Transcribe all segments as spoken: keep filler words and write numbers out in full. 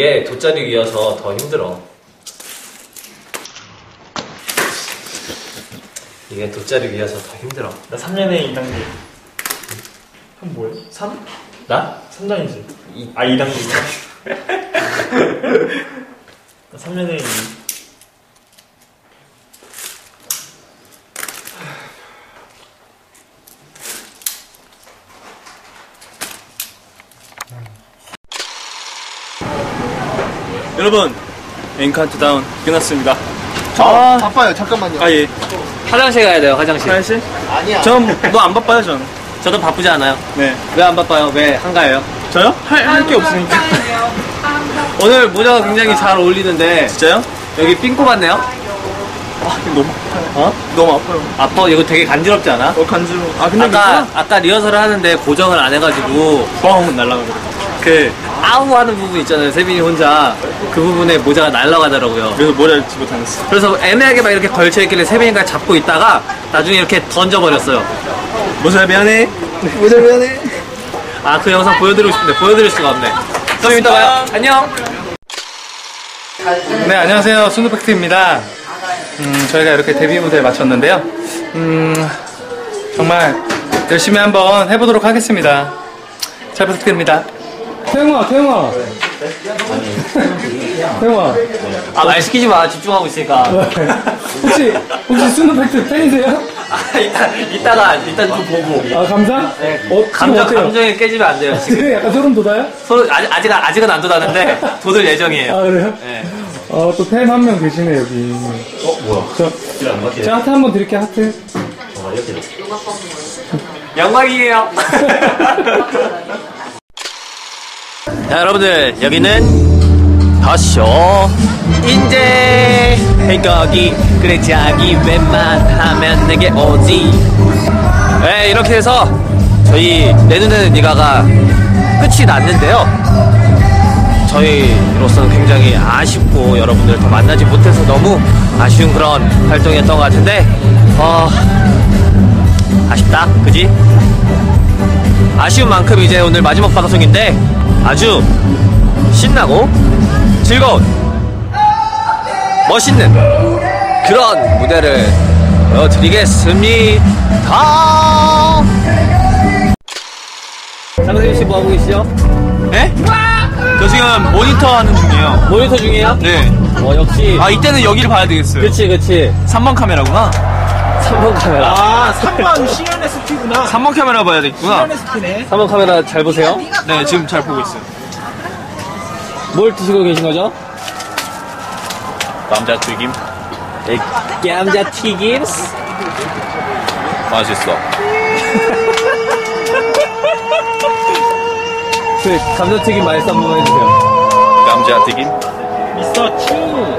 이게 돗자리 위여서 더 힘들어. 이게 돗자리 위여서 더 힘들어. 나 삼 년에 이 단계. 형 뭐야? 삼? 나? 삼 단이지. 이... 아 이 단계. 나 삼 년에 이. 여러분, 엔카운트다운 끝났습니다. 저 아, 바빠요. 잠깐만요. 아 예. 화장실 가야 돼요. 화장실. 화장실? 아니야. 전 뭐 안 바빠요. 전. 저도 바쁘지 않아요. 네. 왜 안 바빠요? 왜 한가해요? 저요? 할 할 게 없으니까. 오늘 모자가 굉장히 잘 어울리는데. 진짜요? 여기 삥 꼽았네요. 아 이거 너무 아파요. 어? 너무 아파요. 아파? 이거 되게 간지럽지 않아? 어 간지러. 아 근데 아까 아까 리허설을 하는데 고정을 안 해가지고 뻥 날라가고. 그 아우 하는 부분 있잖아요. 세빈이 혼자 그 부분에 모자가 날아가더라고요. 그래서 모자를 집어 다녔어. 그래서 애매하게 막 이렇게 걸쳐있길래 세빈이가 잡고 있다가 나중에 이렇게 던져버렸어요. 모자 미안해. 모자 미안해. 아 그 영상 보여드리고 싶은데 보여드릴 수가 없네. 그럼 이따 봐요. 안녕. 네 안녕하세요. 순두팩트입니다. 음, 저희가 이렇게 데뷔 무대를 마쳤는데요. 음, 정말 열심히 한번 해보도록 하겠습니다. 잘 부탁드립니다. 태영아, 태영아. 태영아. 아, 말 시키지 마. 집중하고 있으니까. 혹시, 혹시 순두팩트 팬이세요? 아, 이따, 이따가, 이따 좀 보고. 아, 감사? 네. 어, 감정, 감정이 깨지면 안 돼요. 지금. 네, 약간 소름 돋아요? 소름, 아직, 아직은, 아직은 안 돋았는데, 돋을 예정이에요. 아, 그래요? 네. 어, 또 팬 한 명 계시네, 여기. 어, 뭐야. 저, 저 하트 한번 드릴게요, 하트. 어, 이렇게. 영광이에요. 자 여러분들 여기는 더쇼 인제 행거기 그래 자기 웬만하면 내게 오지. 네 이렇게 해서 저희 내 눈에는 네가가 끝이 났는데요. 저희로서는 굉장히 아쉽고 여러분들 더 만나지 못해서 너무 아쉬운 그런 활동이었던 것 같은데 어 아쉽다 그지? 아쉬운 만큼 이제 오늘 마지막 방송인데 아주 신나고 즐거운 멋있는 그런 무대를 보여드리겠습니다. 장세빈씨 뭐하고 계시죠? 네? 저 지금 모니터 하는 중이에요. 모니터 중이에요? 네. 어 역시 아 이때는 여기를 봐야 되겠어요. 그치 그치 삼 번 카메라구나. 삼 번 카메라. 아, 삼 번 씨알에스피구나. 삼 번 카메라 봐야 되겠구나. 씨알에스피네. 삼 번 카메라 잘 보세요. 네, 지금 잘 보고 있어요. 뭘 드시고 계신 거죠? 감자 튀김. 감자 튀김. 맛있어. 그 감자 튀김 맛있어 한번 해주세요. 감자 튀김. 미스터 츄.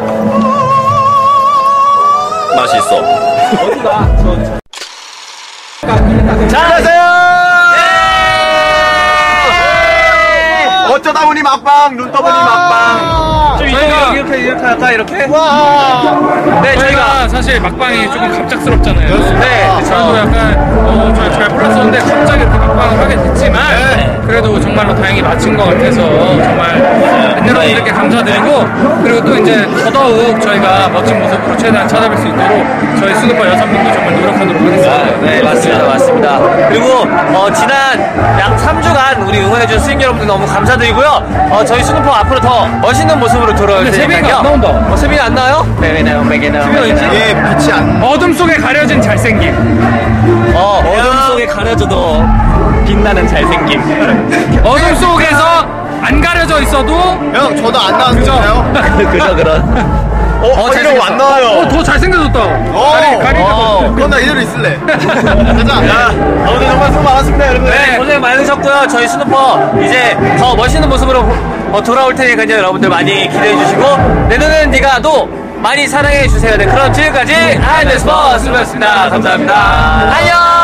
맛있어. 어디가? 저. 잘하세요! 예! 어쩌다 보니 막방, 눈 떠보니 막방. 좀 저희가 이렇게 이렇게 할까 이렇게? 와. 네, 저희가 사실 막방이 조금 갑작스럽잖아요. 네. 저도 약간 어, 잘, 잘 몰랐었는데 갑자기 이렇게 막방을 하게 됐지만 네. 그래도 정말로 다행히 마친 것 같아서 정말 팬들한테 감사드리고 그리고 또 이제 더더욱 저희가 멋진 모습으로 최대한 찾아뵐 수 있도록 저희 수두파 여성분도 정말 노력하도록 하겠습니다. 네 맞습니다 맞습니다. 그리고 어, 지난 약 삼 주간 우리 응원해준 수익 여러분들 너무 감사드리고요. 어, 저희 수두파 앞으로 더 멋있는 모습으로 돌아올 테니까요. 근데 세빈이가 안 나온다. 어, 세빈이 안 나와요? 매개나요 매개나요 매개나요 예 빛이 안 어둠 속에 가려진 잘생김. 어 어둠 속에 가려져도 빛나는 잘생김. 어둠 속에서 안 가려져 있어도 형 저도 안 나왔어요. 그죠 그런. 어, 어, 어 이러고 안 나와요. 어, 더 잘생겨졌다. 어, 어 그건 나 이대로 있을래. 가자. 야, 오늘 정말 수고 많았습니다 여러분. 네 고생 많으셨고요. 저희 스누퍼 이제 더 멋있는 모습으로 어, 돌아올 테니까요 여러분들 많이 기대해 주시고 내 눈은 네가도 많이 사랑해 주세요. 네 그럼 지금까지 하이네스퍼 스누퍼였습니다. 감사합니다. 안녕.